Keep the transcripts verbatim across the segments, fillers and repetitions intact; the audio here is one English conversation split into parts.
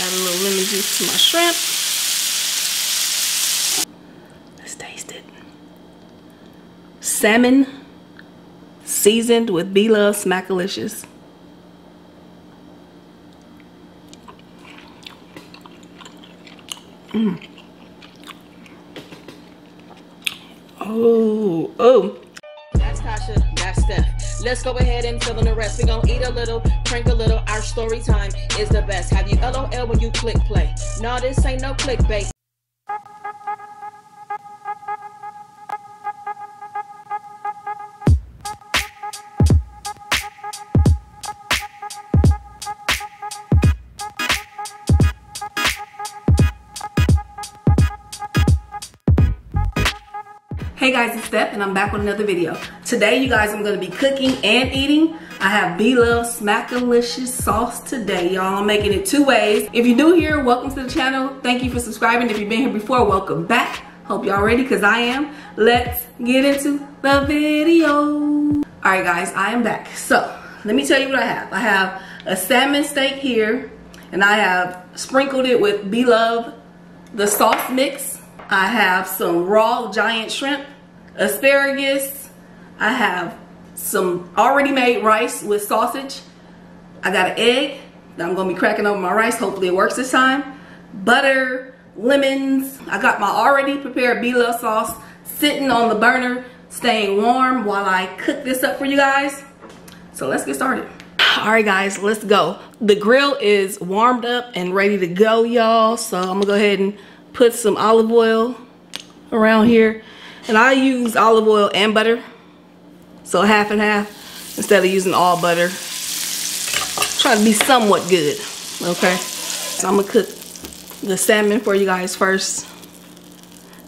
Add a little lemon juice to my shrimp. Let's taste it. Salmon seasoned with Bloves Smackalicious. Mm. Oh, oh. That's Tasha, that's Steph. Let's go ahead and fill in the rest. We're gonna eat a little, prank a little. Our story time is the best. Have you L O L when you click play? No, this ain't no clickbait. Hey guys, it's Steph and I'm back with another video. Today, you guys, I'm gonna be cooking and eating. I have Bloves Smackalicious sauce today, y'all. I'm making it two ways. If you're new here, welcome to the channel. Thank you for subscribing. If you've been here before, welcome back. Hope y'all ready, because I am. Let's get into the video. All right, guys, I am back. So, let me tell you what I have. I have a salmon steak here, and I have sprinkled it with Bloves, the sauce mix. I have some raw giant shrimp, asparagus. I have some already made rice with sausage. I got an egg that I'm gonna be cracking over my rice. Hopefully it works this time. Butter, lemons. I got my already prepared Bloves sauce sitting on the burner, staying warm while I cook this up for you guys. So let's get started. All right, guys, let's go. The grill is warmed up and ready to go, y'all. So I'm gonna go ahead and put some olive oil around here, and I use olive oil and butter, so half and half instead of using all butter. Try to be somewhat good, okay? So I'm gonna cook the salmon for you guys first,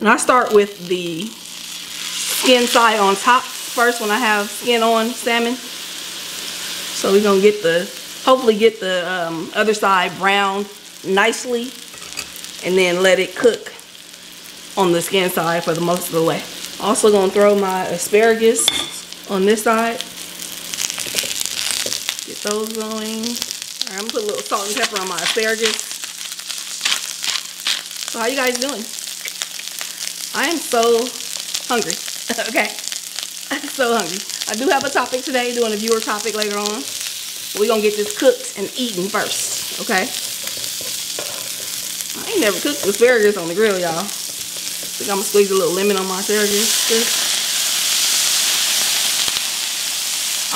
and I start with the skin side on top first when I have skin on salmon. So we're gonna get the hopefully get the um, other side browned nicely, and then let it cook on the skin side for the most of the way. Also gonna throw my asparagus on this side. Get those going. All right, I'm gonna put a little salt and pepper on my asparagus. So how you guys doing? I am so hungry, okay? I'm so hungry. I do have a topic today, doing a viewer topic later on. We're gonna get this cooked and eaten first, okay? I ain't never cooked asparagus on the grill, y'all. I think I'm gonna squeeze a little lemon on my asparagus. Just...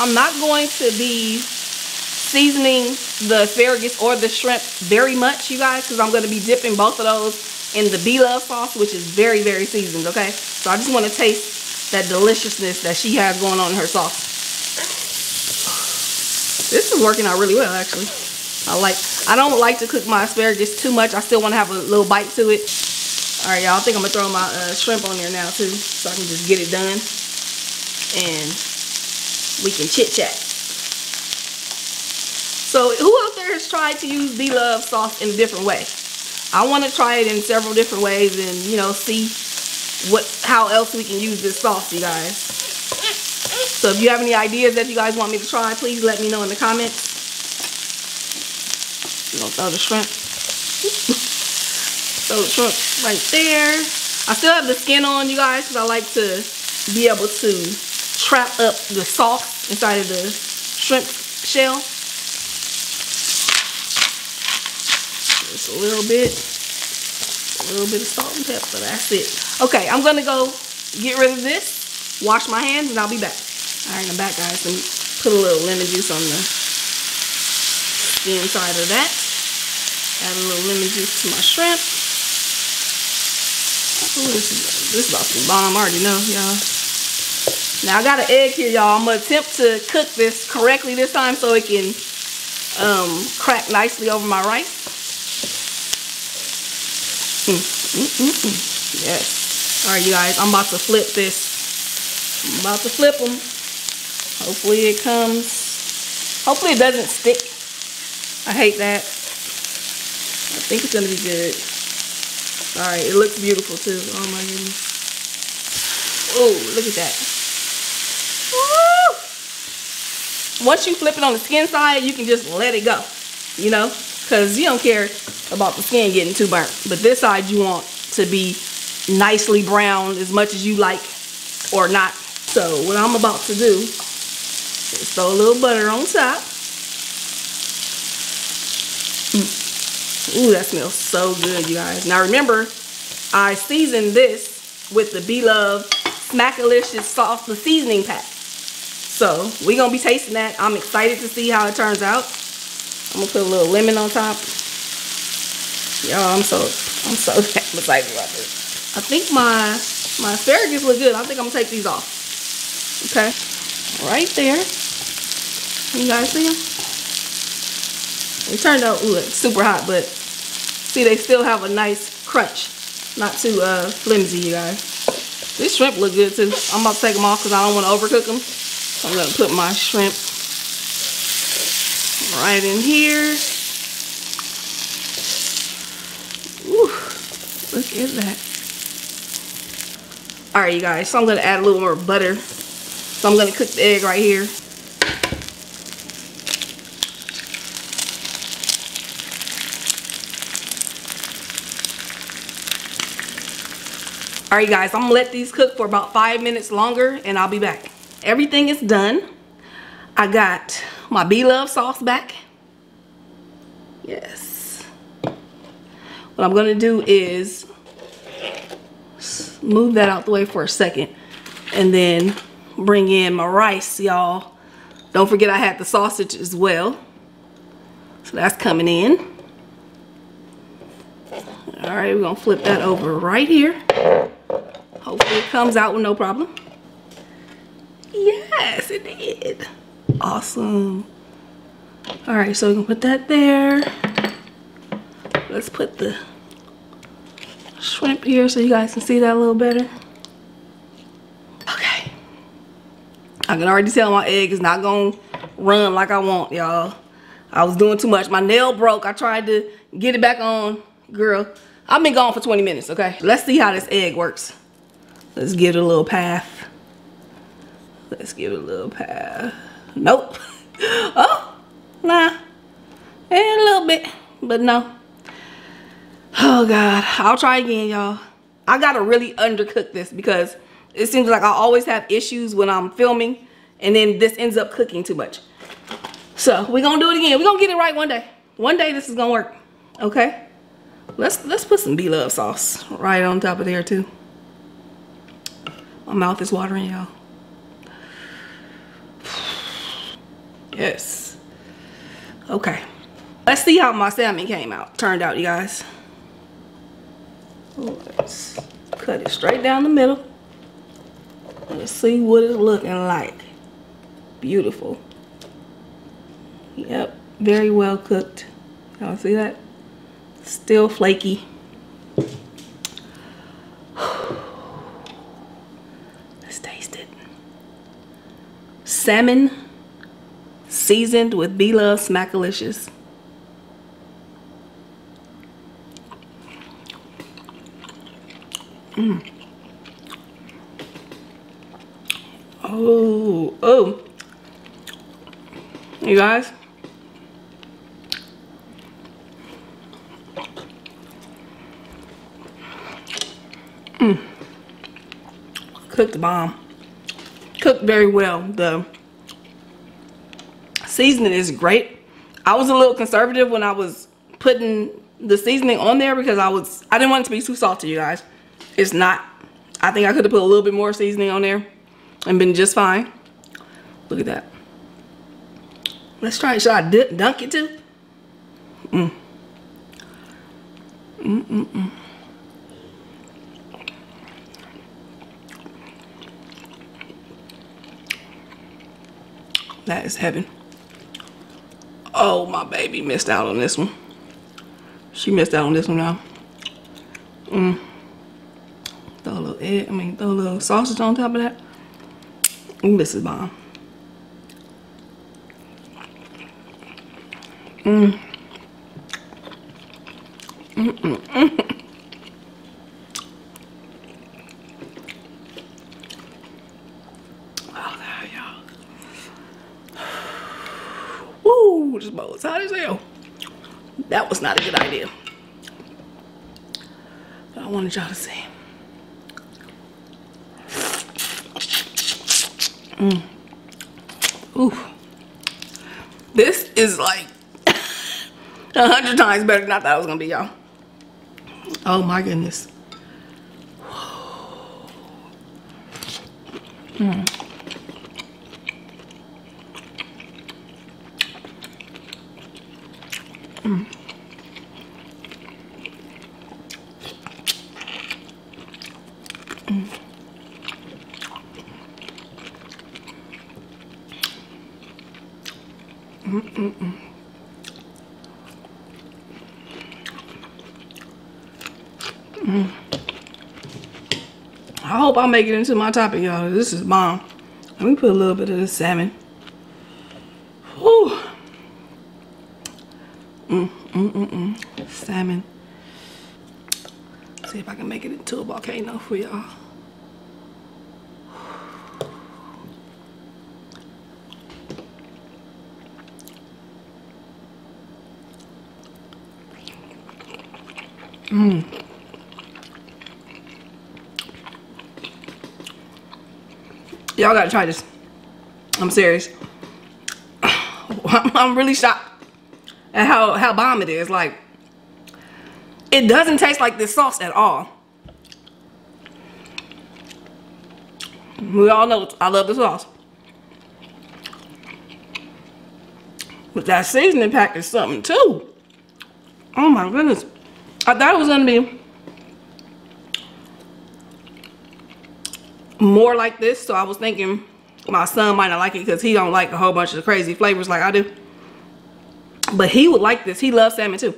I'm not going to be seasoning the asparagus or the shrimp very much, you guys, because I'm gonna be dipping both of those in the Bloves sauce, which is very, very seasoned, okay? So I just wanna taste that deliciousness that she has going on in her sauce. This is working out really well, actually. I like, I don't like to cook my asparagus too much. I still want to have a little bite to it. All right, y'all, I think I'm going to throw my uh, shrimp on there now, too, so I can just get it done. And we can chit-chat. So who out there has tried to use Bloves sauce in a different way? I want to try it in several different ways and, you know, see what how else we can use this sauce, you guys. So if you have any ideas that you guys want me to try, please let me know in the comments. We're gonna throw the shrimp. Throw the shrimp right there. I still have the skin on, you guys, because I like to be able to trap up the sauce inside of the shrimp shell. Just a little bit. A little bit of salt and pepper. That's it. Okay, I'm gonna go get rid of this, wash my hands, and I'll be back. Alright, I'm back, guys. Let me put a little lemon juice on the The inside of that. Add a little lemon juice to my shrimp. Ooh, this is, this is about to be bomb. I already know, y'all. Now I got an egg here, y'all. I'm gonna attempt to cook this correctly this time so it can um, crack nicely over my rice. Mm, mm, mm, mm. Yes. All right, you guys. I'm about to flip this. I'm about to flip them. Hopefully it comes. Hopefully it doesn't stick. I hate that. I think it's gonna be good. All right, it looks beautiful too. Oh my goodness. Oh, look at that. Woo! Once you flip it on the skin side, you can just let it go, you know? Cause you don't care about the skin getting too burnt. But this side you want to be nicely brown as much as you like or not. So what I'm about to do is throw a little butter on top. Mm. Ooh, that smells so good, you guys. Now remember, I seasoned this with the Bloves Smackalicious Sauce, the seasoning pack. So we're going to be tasting that. I'm excited to see how it turns out. I'm going to put a little lemon on top. Y'all, I'm so, I'm so excited about this. I think my, my asparagus look good. I think I'm going to take these off. Okay. Right there. You guys see them? It turned out, ooh, it's super hot, but see, they still have a nice crunch. Not too uh, flimsy, you guys. This shrimp look good too. I'm about to take them off because I don't want to overcook them. So I'm gonna put my shrimp right in here. Ooh, look at that. All right, you guys, so I'm gonna add a little more butter. So I'm gonna cook the egg right here. All right, guys, I'm gonna let these cook for about five minutes longer and I'll be back. Everything is done. I got my Bloves sauce back. Yes. What I'm gonna do is move that out the way for a second and then bring in my rice, y'all. Don't forget I had the sausage as well. So that's coming in. All right, we're gonna flip that over right here. Hopefully it comes out with no problem. Yes, it did. Awesome. All right, so we can put that there. Let's put the shrimp here so you guys can see that a little better. Okay. I can already tell my egg is not gonna run like I want, y'all. I was doing too much. My nail broke. I tried to get it back on. Girl, I've been gone for twenty minutes, okay? Let's see how this egg works. Let's give it a little path. Let's give it a little path. Nope. Oh, nah. And a little bit, but no. Oh, God. I'll try again, y'all. I got to really undercook this because it seems like I always have issues when I'm filming, and then this ends up cooking too much. So we're going to do it again. We're going to get it right one day. One day this is going to work, okay? Let's, let's put some Bloves sauce right on top of there, too. My mouth is watering, y'all. Yes. Okay. Let's see how my salmon came out. Turned out, you guys. Let's cut it straight down the middle. Let's see what it's looking like. Beautiful. Yep. Very well cooked. Y'all see that? Still flaky. Let's taste it. Salmon. Seasoned with Bloves Smackalicious. Mm. Oh, oh. You guys. Mm. Cooked bomb. Cooked very well, though. Seasoning is great. I was a little conservative when I was putting the seasoning on there because I was I didn't want it to be too salty, you guys. It's not. I think I could have put a little bit more seasoning on there and been just fine. Look at that. Let's try it. Should I dip, dunk it too? Mm. Mm mm mm. That is heaven. Oh, my baby missed out on this one. She missed out on this one now. Mm. Throw a little egg, I mean, throw a little sausage on top of that. Ooh, this is bomb. Mm. Mm -mm -mm. This bowl is hot as hell. That was not a good idea. I wanted y'all to see. Mm. Ooh. This is like a hundred times better than I thought it was gonna be, y'all. Oh my goodness. Mm. Mm. Mm. Mm -mm -mm. Mm. I hope I make it into my topping, y'all. This is bomb. Let me put a little bit of this salmon. Whew. Mm, mm, mm, mm. Salmon. See if I can make it into a volcano for y'all. Mmm. Y'all gotta try this. I'm serious. I'm really shocked. And how, how bomb it is. Like, it doesn't taste like this sauce at all. We all know I love the sauce, but that seasoning pack is something too. Oh my goodness. I thought it was gonna be more like this, so I was thinking my son might not like it because he don't like a whole bunch of crazy flavors like I do. But he would like this. He loves salmon too.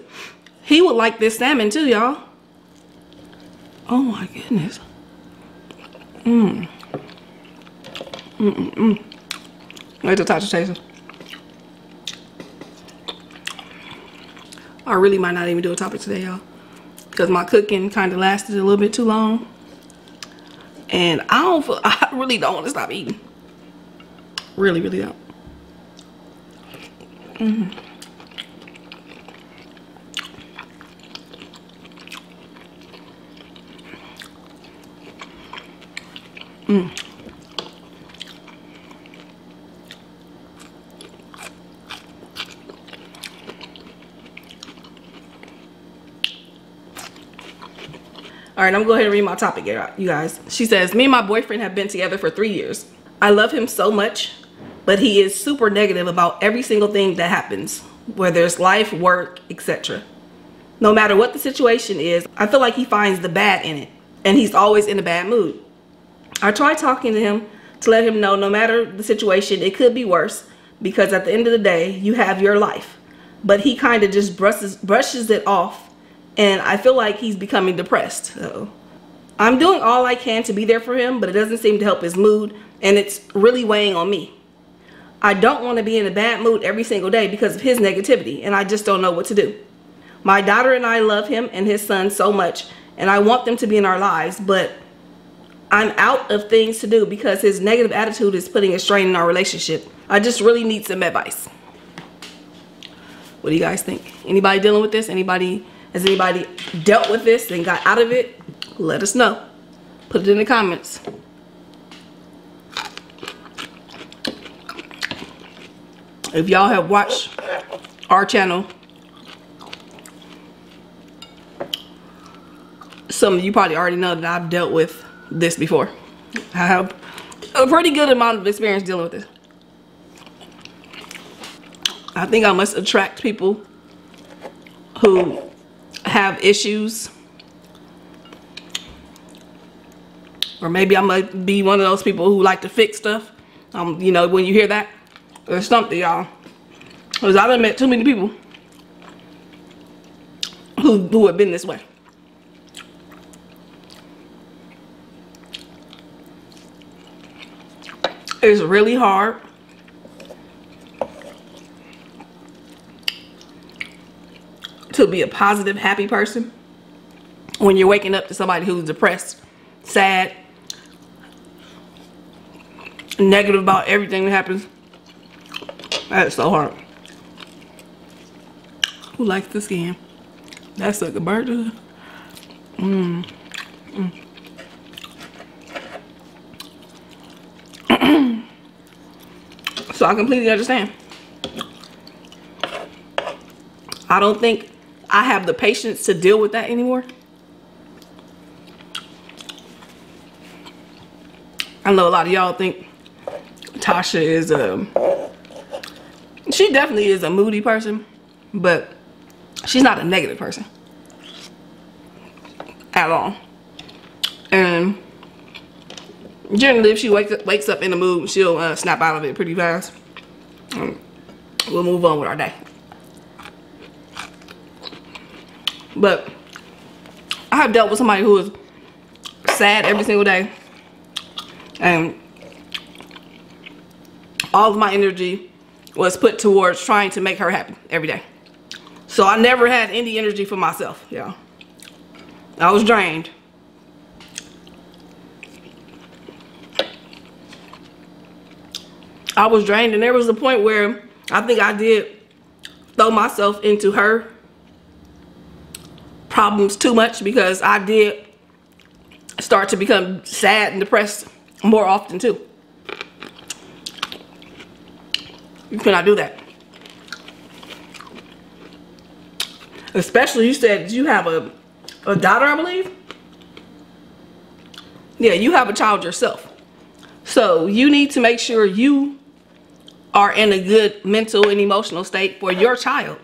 He would like this salmon too, y'all. Oh my goodness. Mmm. Mmm mmm mmm. Wait till Tasha tastes it. I really might not even do a topic today, y'all, because my cooking kind of lasted a little bit too long, and I don't feel, I really don't want to stop eating. Really, really don't. Mmm. Mm. All right, I'm gonna go ahead and read my topic here, you guys. She says, me and my boyfriend have been together for three years. I love him so much, but he is super negative about every single thing that happens, whether it's life, work, et cetera. No matter what the situation is, I feel like he finds the bad in it, and he's always in a bad mood. I tried talking to him to let him know no matter the situation, it could be worse, because at the end of the day, you have your life. But he kind of just brushes, brushes it off, and I feel like he's becoming depressed. Uh-oh. I'm doing all I can to be there for him, but it doesn't seem to help his mood, and it's really weighing on me. I don't want to be in a bad mood every single day because of his negativity, and I just don't know what to do. My daughter and I love him and his son so much, and I want them to be in our lives, but I'm out of things to do because his negative attitude is putting a strain in our relationship. I just really need some advice. What do you guys think? Anybody dealing with this? Anybody, has anybody dealt with this and got out of it? Let us know. Put it in the comments. If y'all have watched our channel, some of you probably already know that I've dealt with this before. I have a pretty good amount of experience dealing with this. I think I must attract people who have issues, or maybe I might be one of those people who like to fix stuff. Um, you know, when you hear that, there's something, y'all, because I've met too many people who who have been this way. It's really hard to be a positive, happy person when you're waking up to somebody who's depressed, sad, negative about everything that happens. That's so hard. Who likes the skin? That's like a bird. Mm. Mm. So I completely understand. I don't think I have the patience to deal with that anymore. I know a lot of y'all think Tasha is a, she definitely is a moody person, but she's not a negative person at all. And generally, if she wakes up, wakes up in the mood, she'll uh, snap out of it pretty fast. And we'll move on with our day. But I have dealt with somebody who is sad every single day, and all of my energy was put towards trying to make her happy every day. So I never had any energy for myself, y'all. I was drained. I was drained, and there was a point where I think I did throw myself into her problems too much, because I did start to become sad and depressed more often too. You cannot do that. Especially, you said you have a, a daughter, I believe. Yeah, you have a child yourself. So you need to make sure you are in a good mental and emotional state for your child.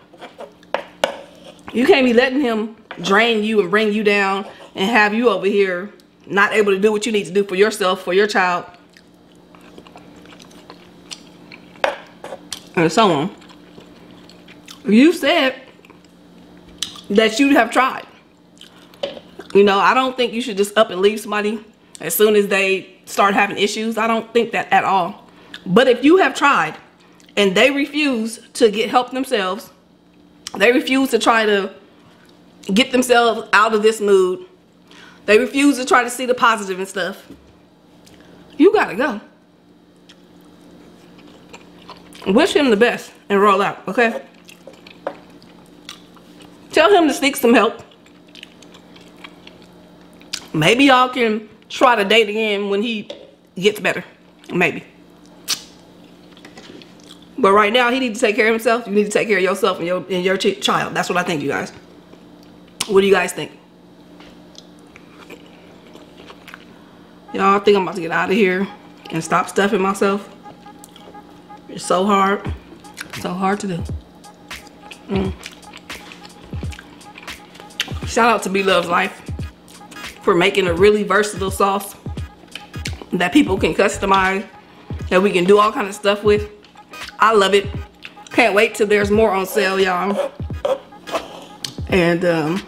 You can't be letting him drain you and bring you down and have you over here not able to do what you need to do for yourself, for your child, and so on. You said that you have tried. You know, I don't think you should just up and leave somebody as soon as they start having issues. I don't think that at all. But if you have tried and they refuse to get help themselves, they refuse to try to get themselves out of this mood, they refuse to try to see the positive and stuff, you gotta go. Wish him the best and roll out, okay? Tell him to seek some help. Maybe y'all can try to date again when he gets better. Maybe. But right now, he needs to take care of himself. You need to take care of yourself and your, and your ch child. That's what I think, you guys. What do you guys think? Y'all, I think I'm about to get out of here and stop stuffing myself. It's so hard. So hard to do. Mm. Shout out to B-Love's Life for making a really versatile sauce that people can customize, that we can do all kind of stuff with. I love it. Can't wait till there's more on sale, y'all. And um,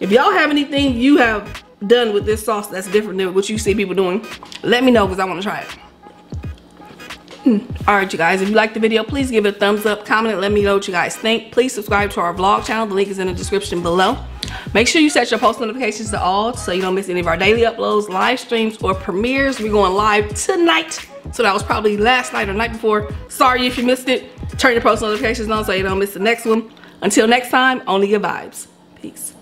if y'all have anything you have done with this sauce that's different than what you see people doing, let me know, because I want to try it. Mm. All right, you guys, if you liked the video, please give it a thumbs up, comment, and let me know what you guys think. Please subscribe to our vlog channel. The link is in the description below. Make sure you set your post notifications to all so you don't miss any of our daily uploads, live streams, or premieres. We're going live tonight. So that was probably last night or night before. Sorry if you missed it. Turn your post notifications on so you don't miss the next one. Until next time, only good vibes. Peace.